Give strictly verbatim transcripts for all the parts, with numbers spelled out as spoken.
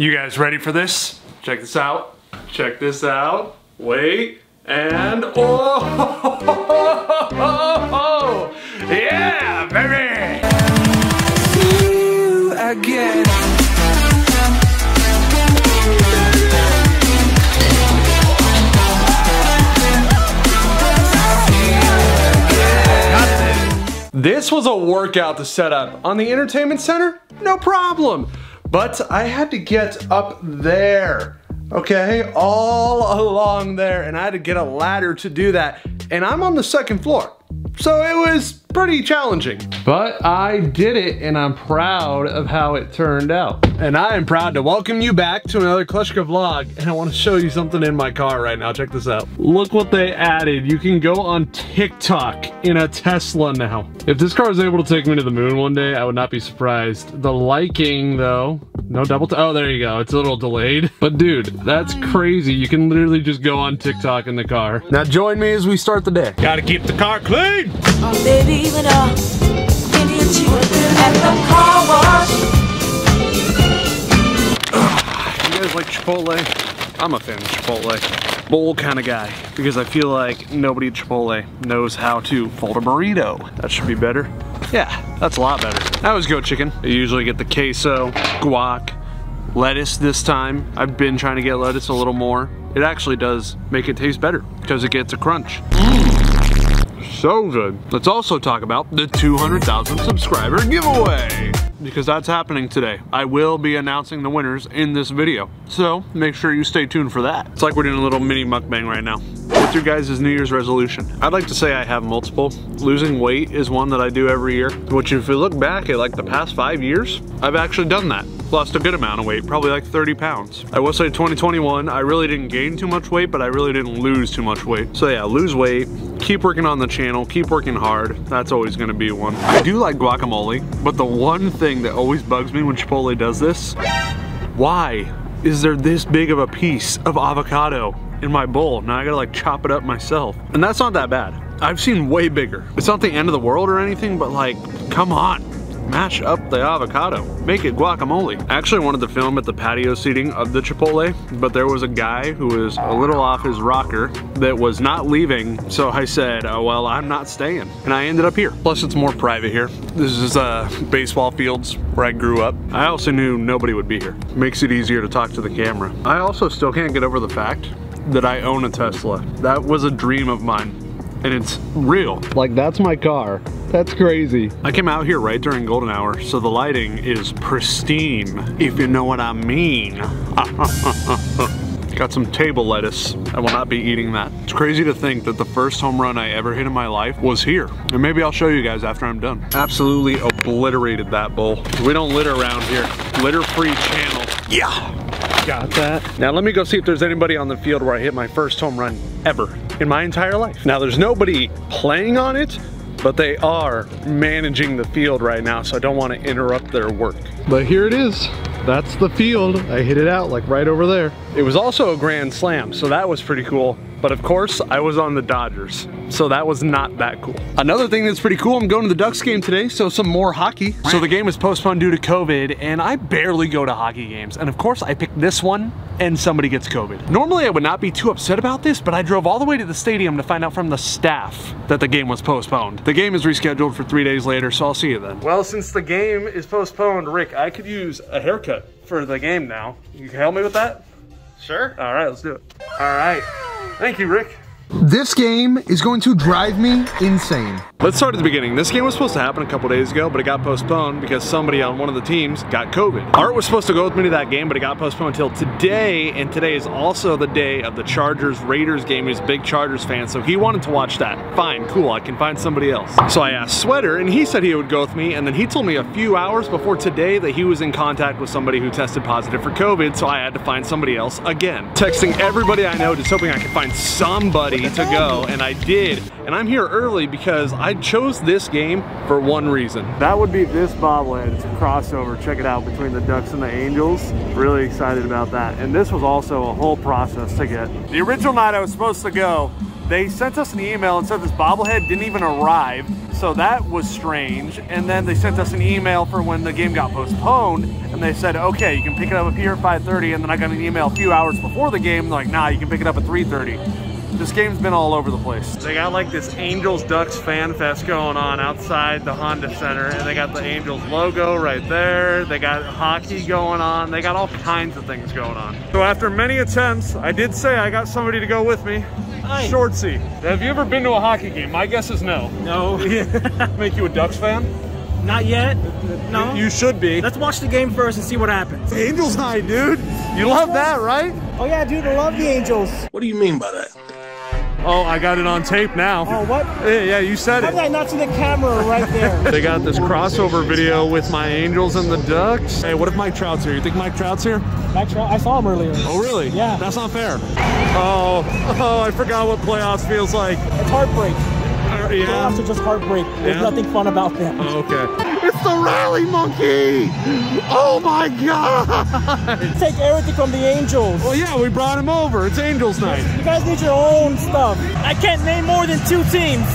You guys ready for this? Check this out. Check this out. Wait. And oh, oh, oh, oh, oh. Yeah, baby. See you again. This was a workout to set up on the entertainment center, no problem. But I had to get up there, okay? All along there, and I had to get a ladder to do that. And I'm on the second floor, so it was pretty challenging. But I did it, and I'm proud of how it turned out. And I am proud to welcome you back to another Kleschka Vlog, and I wanna show you something in my car right now. Check this out. Look what they added. You can go on TikTok in a Tesla now. If this car is able to take me to the moon one day, I would not be surprised. The liking, though, no double t- oh, there you go. It's a little delayed. But dude, that's crazy. You can literally just go on TikTok in the car. Now join me as we start the day. Gotta keep the car clean! Oh, baby. Even up, can you chew at the car wash? You guys like Chipotle? I'm a fan of Chipotle. Bowl kind of guy, because I feel like nobody at Chipotle knows how to fold a burrito. That should be better. Yeah, that's a lot better. I always go chicken. I usually get the queso, guac, lettuce this time. I've been trying to get lettuce a little more. It actually does make it taste better, because it gets a crunch. Mm. So good. Let's also talk about the two hundred thousand subscriber giveaway, because that's happening today. I will be announcing the winners in this video, so make sure you stay tuned for that. It's like we're doing a little mini mukbang right now. What's your guys' New Year's resolution? I'd like to say I have multiple. Losing weight is one that I do every year, which if you look back at like the past five years, I've actually done that. Lost a good amount of weight, probably like thirty pounds. I will say twenty twenty-one, I really didn't gain too much weight, but I really didn't lose too much weight. So yeah, lose weight, keep working on the channel, keep working hard. That's always gonna be one. I do like guacamole, but the one thing that always bugs me when Chipotle does this, why is there this big of a piece of avocado in my bowl? Now I gotta like chop it up myself. And that's not that bad. I've seen way bigger. It's not the end of the world or anything, but like, come on. Mash up the avocado, make it guacamole. I actually wanted to film at the patio seating of the Chipotle, but there was a guy who was a little off his rocker that was not leaving, so I said, oh, well, I'm not staying. And I ended up here. Plus it's more private here. This is uh, baseball fields where I grew up. I also knew nobody would be here. Makes it easier to talk to the camera. I also still can't get over the fact that I own a Tesla. That was a dream of mine. And it's real. Like, that's my car. That's crazy. I came out here right during golden hour, so the lighting is pristine, if you know what I mean. Got some table lettuce. I will not be eating that. It's crazy to think that the first home run I ever hit in my life was here. And maybe I'll show you guys after I'm done. Absolutely obliterated that bowl. We don't litter around here. Litter-free channel. Yeah. Got that. Now let me go see if there's anybody on the field where I hit my first home run ever in my entire life. Now there's nobody playing on it, but they are managing the field right now, so I don't want to interrupt their work. But here it is. That's the field. I hit it out like right over there. It was also a grand slam, so that was pretty cool. But of course, I was on the Dodgers, so that was not that cool. Another thing that's pretty cool, I'm going to the Ducks game today, so some more hockey. So the game is postponed due to COVID, and I barely go to hockey games. And of course, I picked this one, and somebody gets COVID. Normally, I would not be too upset about this, but I drove all the way to the stadium to find out from the staff that the game was postponed. The game is rescheduled for three days later, so I'll see you then. Well, since the game is postponed, Rick, I could use a haircut for the game now. You can help me with that? Sure. All right, let's do it. All right. Thank you, Rick. This game is going to drive me insane. Let's start at the beginning. This game was supposed to happen a couple days ago, but it got postponed because somebody on one of the teams got COVID. Art was supposed to go with me to that game, but it got postponed until today, and today is also the day of the Chargers-Raiders game. He's a big Chargers fan, so he wanted to watch that. Fine, cool, I can find somebody else. So I asked Sweater, and he said he would go with me, and then he told me a few hours before today that he was in contact with somebody who tested positive for COVID, so I had to find somebody else again. Texting everybody I know, just hoping I could find somebody to go, and I did. And I'm here early because I I chose this game for one reason. That would be this bobblehead. It's a crossover. Check it out, between the Ducks and the Angels. Really excited about that. And this was also a whole process to get. The original night I was supposed to go, They sent us an email and said this bobblehead didn't even arrive, so that was strange. And then they sent us an email for when the game got postponed, and they said, okay, you can pick it up here at five thirty, and then I got an email a few hours before the game, like, nah, you can pick it up at three thirty. This game's been all over the place. They got like this Angels Ducks fan fest going on outside the Honda Center, and they got the Angels logo right there. They got hockey going on. They got all kinds of things going on. So after many attempts, I did say I got somebody to go with me. Shortsy, have you ever been to a hockey game? My guess is no. No. Make you a Ducks fan? Not yet. No. You should be. Let's watch the game first and see what happens. Angels night, dude. You love that, right? Oh yeah, dude, I love the Angels. What do you mean by that? Oh, I got it on tape now. Oh, what? Yeah, yeah, you said it. How did I not see the camera right there? They got this crossover video with my Angels and the Ducks. Hey, what if Mike Trout's here? You think Mike Trout's here? Mike Trout, I saw him earlier. Oh, really? Yeah. That's not fair. Oh, oh, I forgot what playoffs feels like. It's heartbreak. Uh, yeah. Playoffs are just heartbreak. There's yeah. nothing fun about them. Oh, okay. It's the Rally Monkey! Oh my God! Take everything from the Angels. Well, yeah, we brought him over. It's Angels night. You guys need your own stuff. I can't name more than two teams.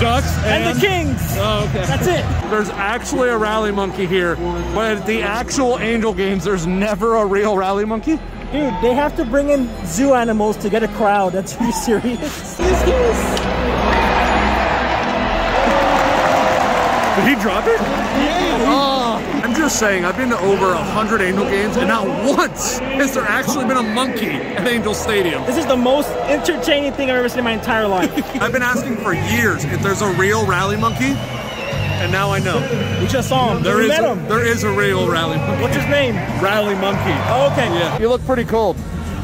Ducks and, and the Kings. Oh, okay. That's it. There's actually a Rally Monkey here, but at the actual Angel games, there's never a real Rally Monkey. Dude, they have to bring in zoo animals to get a crowd. That's pretty serious. Did he drop it? Yeah. Oh. I'm just saying, I've been to over a hundred Angel games, and not once has there actually been a monkey at Angel Stadium. This is the most entertaining thing I've ever seen in my entire life. I've been asking for years if there's a real Rally Monkey, and now I know. We just saw him. There we is met a, him. There is a real Rally Monkey. What's his name? Rally Monkey. Oh, okay. Yeah. You look pretty cold.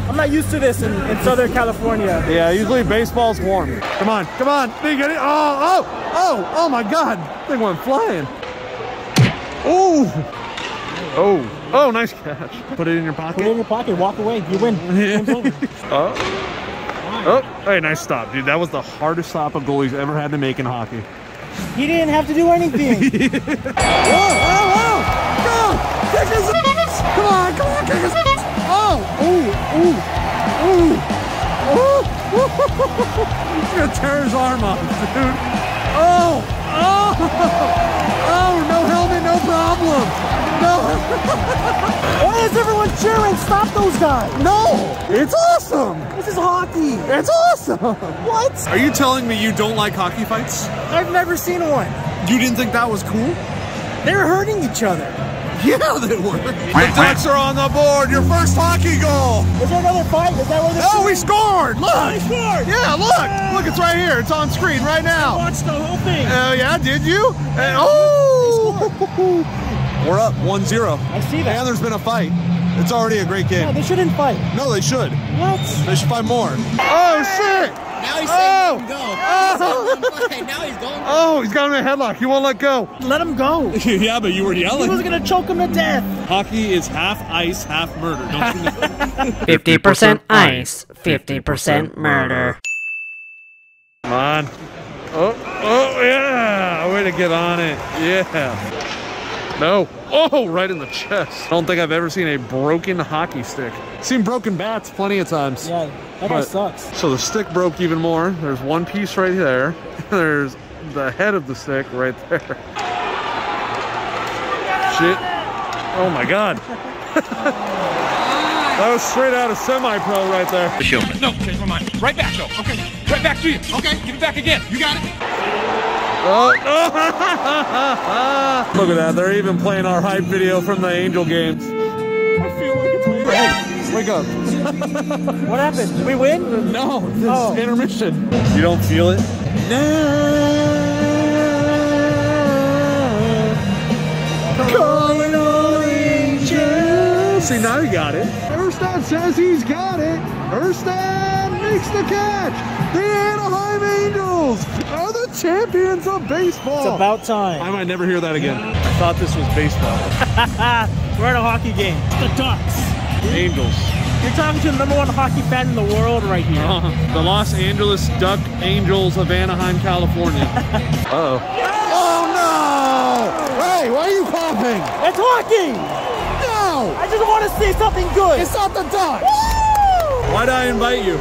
I'm not used to this in, in Southern California. Yeah, usually baseball's warm. Come on, come on. Did you get it? Oh, oh, oh, oh my God. That thing went flying. Oh. Oh, oh, nice catch. Put it in your pocket. Put it in your pocket. Walk away. You win. Game's over. Oh. Oh, hey, nice stop, dude. That was the hardest stop a goalie's ever had to make in hockey. He didn't have to do anything. Whoa, oh, oh, go! Kick his ass! Come on, come on, kick his ass! Oh, ooh, ooh, ooh, ooh! He's gonna tear his arm off, dude. Oh, oh, oh! No helmet, no problem. No. Why is everyone cheering? Stop those guys! No, it's awesome. This is hockey. It's awesome. What? Are you telling me you don't like hockey fights? I've never seen one. You didn't think that was cool? They're hurting each other. Yeah, they were. The Ducks are on the board. Your first hockey goal. Is there another fight? Is that where they're Oh, no, we scored. Look. Oh, we scored. Yeah, look. Yeah. Look, it's right here. It's on screen right now. I watched the whole thing. Oh, uh, yeah, did you? And, oh. We're up one zero. I see that. And there's been a fight. It's already a great game. No, they shouldn't fight. No, they should. What? They should fight more. Oh, shit. Now he's saying let him go. Oh. He's now he's going. Oh, he's got him in a headlock. He won't let go. Let him go. Yeah, but you were yelling. He was going to choke him to death. Hockey is half ice, half murder. Don't you know? fifty percent ice, fifty percent murder. Come on. Oh, oh, yeah. Way to get on it. Yeah. No. Oh, right in the chest. I don't think I've ever seen a broken hockey stick. Seen broken bats plenty of times. Yeah. That but, sucks. So the stick broke even more. There's one piece right there. There's the head of the stick right there. Shit. Oh my God. That was straight out of semi-pro right there. No, change my mind. Right back though. Okay. Right back to you. Okay. Give it back again. You got it. Oh. Look at that. They're even playing our hype video from the Angel games. I feel like it's me. Hey. Wake up. What happened? Did we win? No, this oh. is intermission. You don't feel it? Now, calling all angels. See, now you got it. Erstad says he's got it. Erstad makes the catch. The Anaheim Angels are the champions of baseball. It's about time. I might never hear that again. I thought this was baseball. We're at a hockey game. It's the Ducks. Angels. You're talking to the number one hockey fan in the world right here. Uh, the Los Angeles Duck Angels of Anaheim, California. Uh-oh. Yes! Oh, no! Hey, why are you popping? It's hockey! No! I just want to see something good. It's not the Ducks. Woo! Why'd I invite you?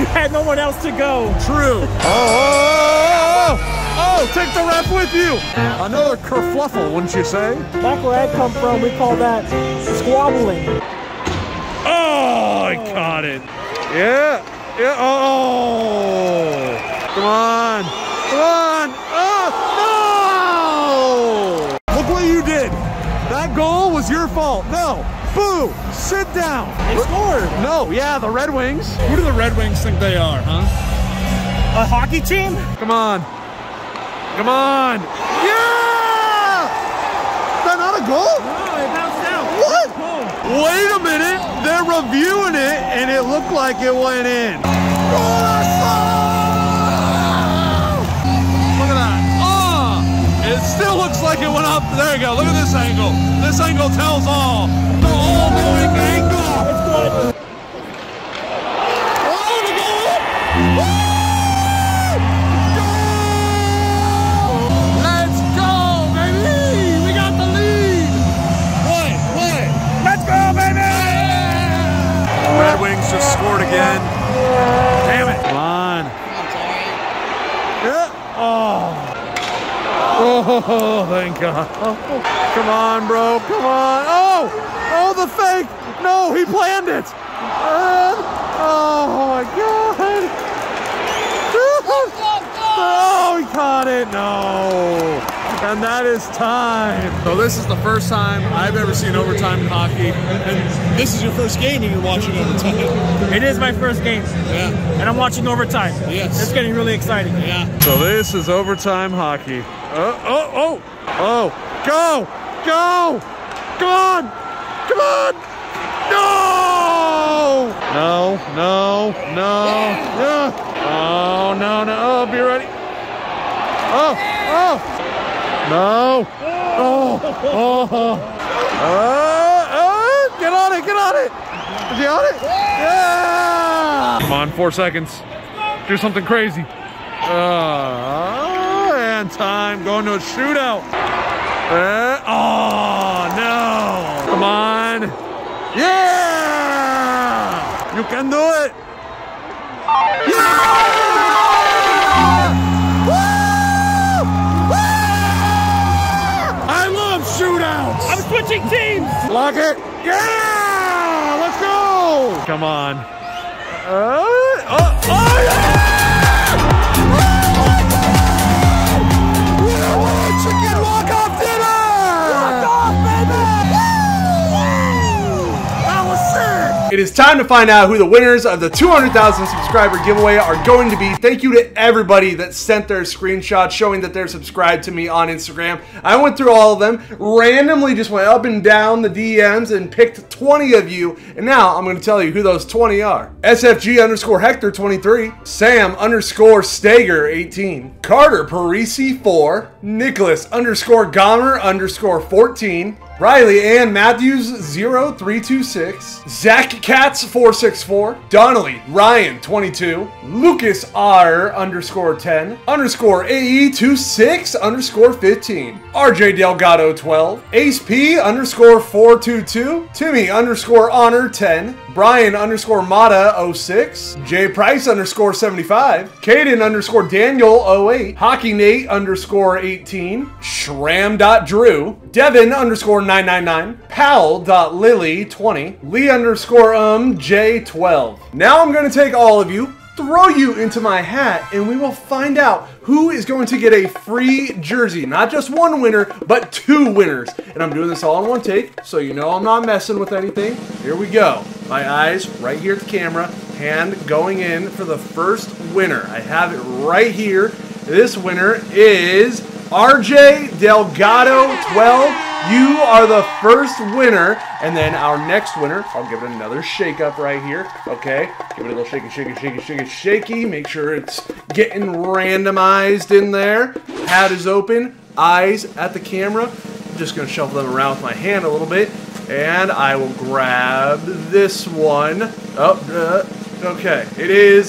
You had no one else to go. True. Oh, oh, oh, oh, take the ref with you. Another kerfluffle, wouldn't you say? Back where I come from, we call that squabbling. Oh, I caught it. Yeah. Yeah. Oh. Come on. Come on. Oh, no. Look what you did. That goal was your fault. No. Boo! Sit down! They scored! No, yeah, the Red Wings. Who do the Red Wings think they are, huh? A hockey team? Come on. Come on! Yeah! Is that not a goal? No, it bounced out. What? Wait a minute! They're reviewing it, and it looked like it went in. Look at that. Oh! It still looks like it went up. There you go. Look at this angle. This angle tells all. Angle. Let's go, baby! We got the lead! Play, play! Let's go, baby! Red Wings just scored again. Damn it! Come on. Yeah. Oh. Oh, thank God. Oh. Come on, bro. Come on. Oh! Oh, the fake! No, he planned it! Uh, oh my God! Oh, he caught it! No! And that is time! So this is the first time I've ever seen overtime in hockey. And this is your first game and you're watching overtime. It is my first game. Yeah. And I'm watching overtime. Yes. It's getting really exciting. Yeah. So this is overtime hockey. Oh, oh, oh! Oh! Go! Go! Come on! Come on! No! No, no, no, no. Oh, no, no. Oh, be ready. Oh, oh. No. Oh, oh. Oh, oh. Get on it, get on it. Is he on it? Yeah! Come on, four seconds. Do something crazy. Uh, and time going to a shootout. Uh, oh, no. Come on. Yeah! You can do it! Yeah! Woo! Woo! I love shootouts! I'm switching teams! Lock it! Yeah! Let's go! Come on. Uh, oh, oh, yeah! It is time to find out who the winners of the two hundred thousand subscriber giveaway are going to be. Thank you to everybody that sent their screenshots showing that they're subscribed to me on Instagram. I went through all of them, randomly just went up and down the D Ms and picked twenty of you. And now I'm going to tell you who those twenty are. S F G underscore Hector twenty-three, Sam underscore Stager eighteen, Carter Parisi four, Nicholas underscore Gomer underscore fourteen, Riley Ann Matthews zero three two six, Zach Katz four six four, Donnelly Ryan twenty-two, Lucas R underscore ten, underscore A E two six underscore fifteen, R J Delgado twelve, Ace P underscore four two two, Timmy underscore Honor ten, Brian underscore Mata oh six, J Price underscore seventy-five, Caden underscore Daniel oh eight, Hockey Nate underscore eighteen, Shram.Drew, Devin underscore nine nine nine, Powell.Lily twenty, Lee underscore um J twelve. Now I'm going to take all of you, throw you into my hat, and we will find out who is going to get a free jersey. Not just one winner, but two winners. And I'm doing this all in one take, so you know I'm not messing with anything. Here we go. My eyes right here at the camera, hand going in for the first winner. I have it right here. This winner is R J Delgado twelve. You are the first winner, and then our next winner, I'll give it another shake up right here. Okay, give it a little shaky, shaky, shaky, shaky, shaky. Make sure it's getting randomized in there. Hat is open, eyes at the camera. I'm just gonna shuffle them around with my hand a little bit, and I will grab this one. Oh, uh, okay, it is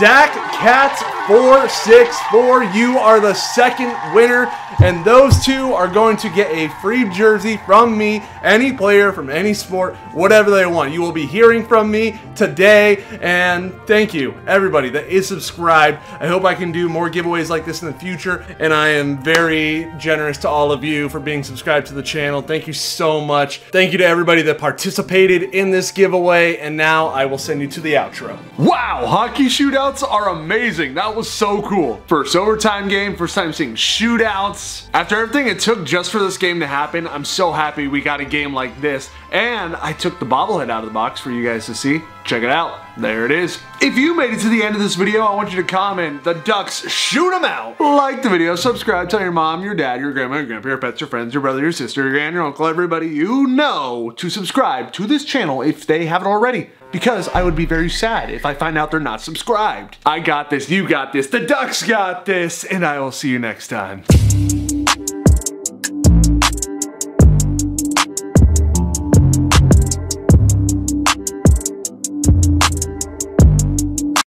Zach Katz four six four. You are the second winner. and those two are going to get a free jersey from me, any player from any sport, whatever they want. You will be hearing from me today, and thank you everybody that is subscribed. I hope I can do more giveaways like this in the future, and I am very generous to all of you for being subscribed to the channel. Thank you so much. Thank you to everybody that participated in this giveaway, and now I will send you to the outro. Wow, hockey shootouts are amazing. That was so cool. First overtime game, first time seeing shootouts. After everything it took just for this game to happen, I'm so happy we got a game like this. And I took the bobblehead out of the box for you guys to see. Check it out. There it is. If you made it to the end of this video, I want you to comment, the Ducks, shoot them out. Like the video, subscribe, tell your mom, your dad, your grandma, your grandpa, your pets, your friends, your brother, your sister, your aunt, your uncle, everybody you know to subscribe to this channel if they haven't already. Because I would be very sad if I find out they're not subscribed. I got this, you got this, the Ducks got this, and I will see you next time.